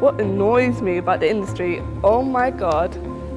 What annoys me about the industry, oh my God,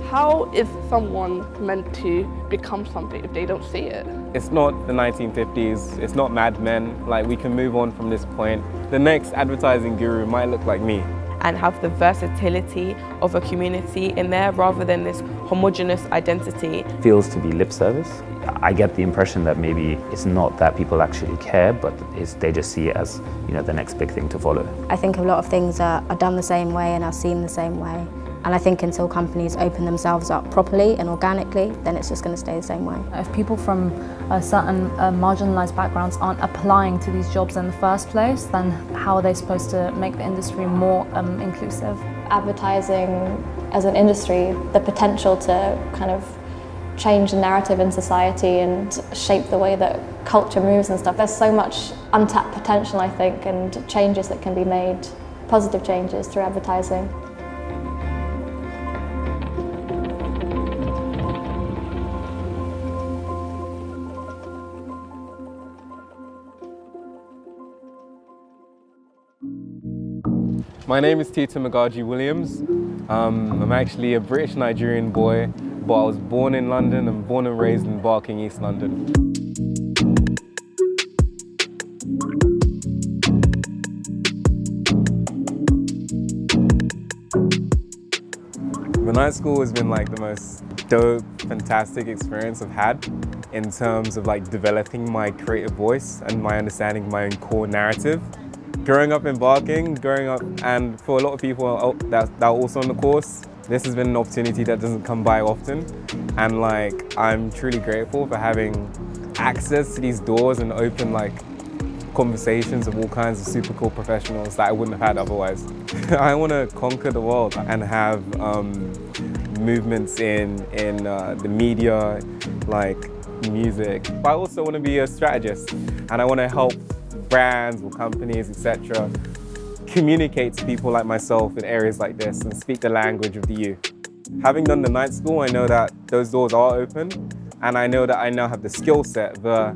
how is someone meant to become something if they don't see it? It's not the 1950s, it's not Mad Men, like we can move on from this point. The next advertising guru might look like me. And have the versatility of a community in there rather than this homogenous identity. It feels to be lip service. I get the impression that maybe it's not that people actually care, but it's, they just see it as, you know, the next big thing to follow. I think a lot of things are done the same way and are seen the same way. And I think until companies open themselves up properly and organically, then it's just going to stay the same way. If people from certain marginalised backgrounds aren't applying to these jobs in the first place, then how are they supposed to make the industry more inclusive? Advertising as an industry, the potential to kind of change the narrative in society and shape the way that culture moves and stuff. There's so much untapped potential, I think, and changes that can be made, positive changes through advertising. My name is Tito Mogaji-Williams. I'm actually a British-Nigerian boy, but I was born in London and born and raised in Barking, East London. The night school has been like the most dope, fantastic experience I've had in terms of like developing my creative voice and my understanding of my own core narrative. Growing up in Barking, and for a lot of people that are also on the course, this has been an opportunity that doesn't come by often. And like, I'm truly grateful for having access to these doors and open like conversations of all kinds of super cool professionals that I wouldn't have had otherwise. I want to conquer the world and have movements in the media, like music. But I also want to be a strategist and I want to help brands or companies, etc., communicate to people like myself in areas like this and speak the language of the youth. Having done the night school, I know that those doors are open and I know that I now have the skill set, the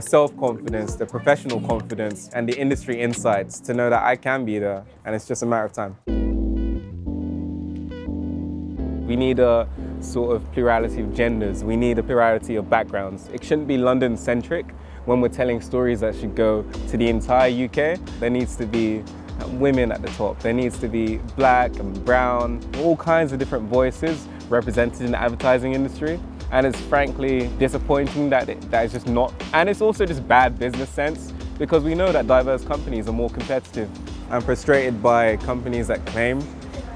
self-confidence, the professional confidence and the industry insights to know that I can be there and it's just a matter of time. We need a sort of plurality of genders, we need a plurality of backgrounds. It shouldn't be London-centric. When we're telling stories that should go to the entire UK, there needs to be women at the top. There needs to be black and brown, all kinds of different voices represented in the advertising industry. And it's frankly disappointing that it's just not. And it's also just bad business sense because we know that diverse companies are more competitive. I'm frustrated by companies that claim,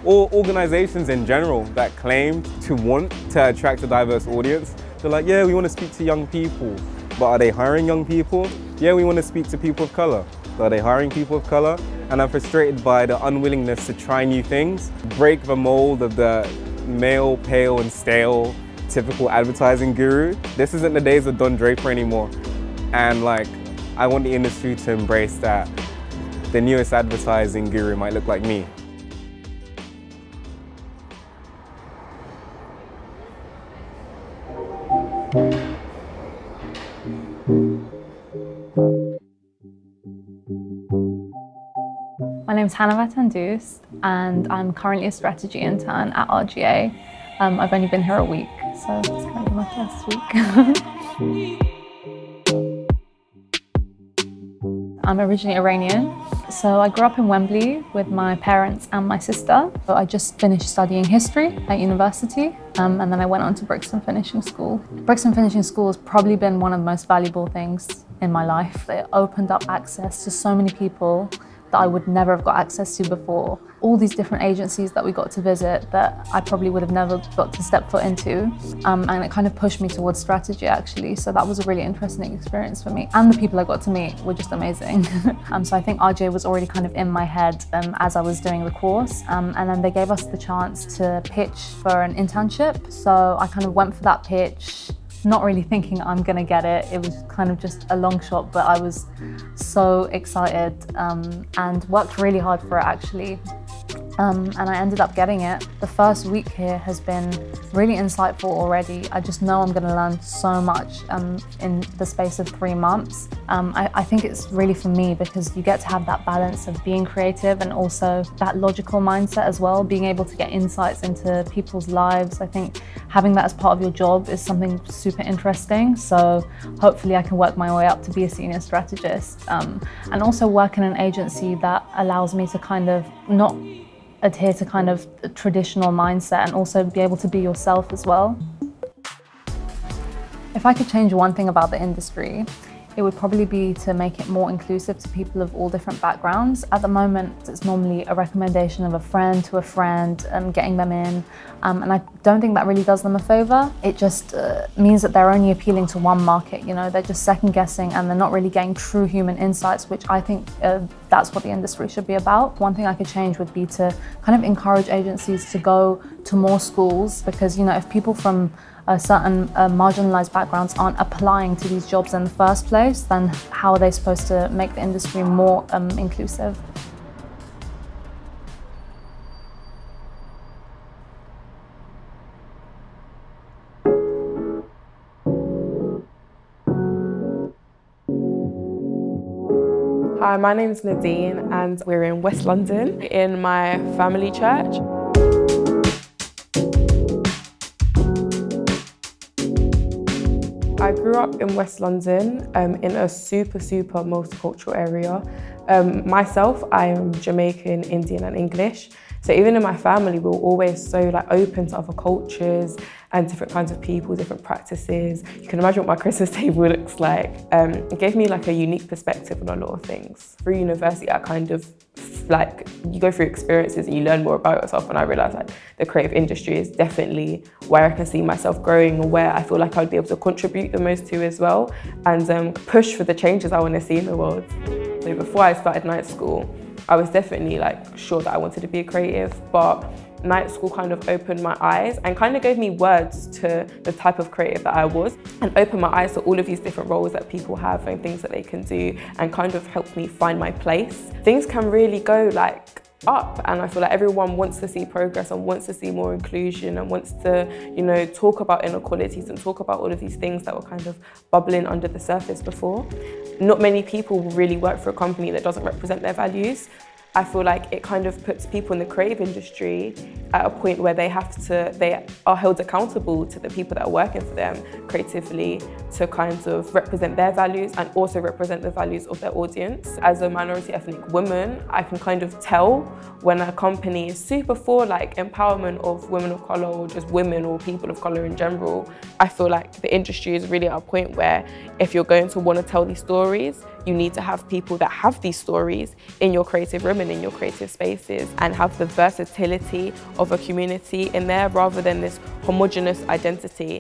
or organizations in general that claim to want to attract a diverse audience. They're like, yeah, we want to speak to young people. But are they hiring young people? Yeah, we want to speak to people of colour. But are they hiring people of colour? And I'm frustrated by the unwillingness to try new things, break the mould of the male, pale and stale, typical advertising guru. This isn't the days of Don Draper anymore. And like, I want the industry to embrace that the newest advertising guru might look like me. My name is Hannah Vatandoust and I'm currently a strategy intern at RGA. I've only been here a week, so it's kind of my first week. I'm originally Iranian, so I grew up in Wembley with my parents and my sister. So I just finished studying history at university and then I went on to Brixton Finishing School. Brixton Finishing School has probably been one of the most valuable things in my life. It opened up access to so many people that I would never have got access to before. All these different agencies that we got to visit that I probably would have never got to step foot into. And it kind of pushed me towards strategy actually. So that was a really interesting experience for me. And the people I got to meet were just amazing. So I think RJ was already kind of in my head as I was doing the course. And then they gave us the chance to pitch for an internship. So I kind of went for that pitch, not really thinking I'm gonna get it. It was kind of just a long shot, but I was so excited and worked really hard for it actually. and I ended up getting it. The first week here has been really insightful already. I just know I'm going to learn so much in the space of 3 months. I think it's really for me because you get to have that balance of being creative and also that logical mindset as well, being able to get insights into people's lives. I think having that as part of your job is something super interesting, so hopefully I can work my way up to be a senior strategist and also work in an agency that allows me to kind of not adhere to kind of traditional mindset and also be able to be yourself as well. If I could change one thing about the industry, it would probably be to make it more inclusive to people of all different backgrounds. At the moment, it's normally a recommendation of a friend to a friend, getting them in, and I don't think that really does them a favour. It just means that they're only appealing to one market, you know, they're just second guessing and they're not really getting true human insights, which I think that's what the industry should be about. One thing I could change would be to kind of encourage agencies to go to more schools because, you know, if people from certain marginalised backgrounds aren't applying to these jobs in the first place, then how are they supposed to make the industry more inclusive? Hi, my name's Nadine and we're in West London in my family church. I grew up in West London in a super multicultural area. Myself, I am Jamaican, Indian and English. So even in my family, we were always so like open to other cultures and different kinds of people, different practices. You can imagine what my Christmas table looks like. It gave me like a unique perspective on a lot of things. Through university, I kind of like, you go through experiences and you learn more about yourself, and I realised like the creative industry is definitely where I can see myself growing and where I feel like I'd be able to contribute the most to as well, and push for the changes I want to see in the world. So before I started Night School, I was definitely like sure that I wanted to be a creative, but Night School kind of opened my eyes and kind of gave me words to the type of creative that I was, and opened my eyes to all of these different roles that people have and things that they can do, and kind of helped me find my place. Things can really go like up, and I feel like everyone wants to see progress and wants to see more inclusion and wants to, you know, talk about inequalities and talk about all of these things that were kind of bubbling under the surface before. Not many people will really work for a company that doesn't represent their values. I feel like it kind of puts people in the creative industry at a point where they are held accountable to the people that are working for them creatively to kind of represent their values and also represent the values of their audience. As a minority ethnic woman, I can kind of tell when a company is super for like empowerment of women of colour or just women or people of colour in general. I feel like the industry is really at a point where if you're going to want to tell these stories, you need to have people that have these stories in your creative room and in your creative spaces, and have the versatility of a community in there rather than this homogenous identity.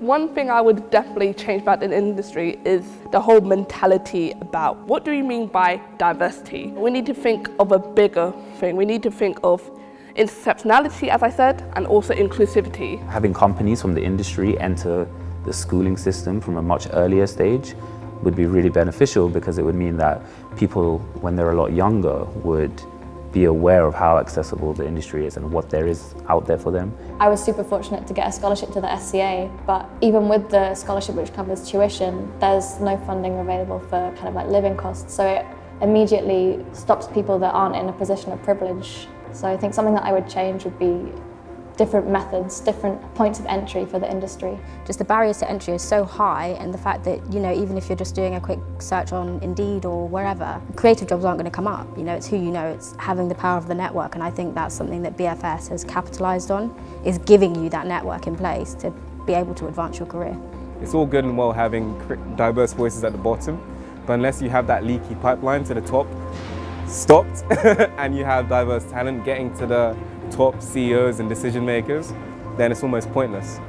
One thing I would definitely change about the industry is the whole mentality about what do we mean by diversity. We need to think of a bigger thing. We need to think of intersectionality, as I said, and also inclusivity. Having companies from the industry enter the schooling system from a much earlier stage would be really beneficial, because it would mean that people, when they're a lot younger, would be aware of how accessible the industry is and what there is out there for them. I was super fortunate to get a scholarship to the SCA, but even with the scholarship, which covers tuition, there's no funding available for kind of like living costs, so it immediately stops people that aren't in a position of privilege. So I think something that I would change would be different methods, different points of entry for the industry. Just the barriers to entry is so high, and the fact that, you know, even if you're just doing a quick search on Indeed or wherever, creative jobs aren't going to come up. You know, it's who you know, it's having the power of the network, and I think that's something that BFS has capitalised on, is giving you that network in place to be able to advance your career. It's all good and well having diverse voices at the bottom, but unless you have that leaky pipeline to the top stopped and you have diverse talent getting to the top CEOs and decision makers, then it's almost pointless.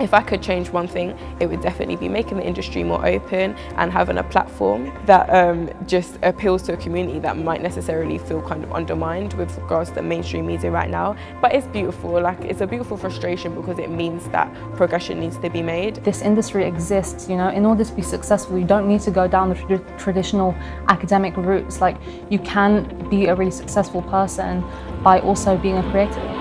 If I could change one thing, it would definitely be making the industry more open and having a platform that just appeals to a community that might necessarily feel kind of undermined with regards to mainstream media right now. But it's beautiful, like it's a beautiful frustration because it means that progression needs to be made. This industry exists, you know, in order to be successful, you don't need to go down the traditional academic routes. Like, you can be a really successful person by also being a creative.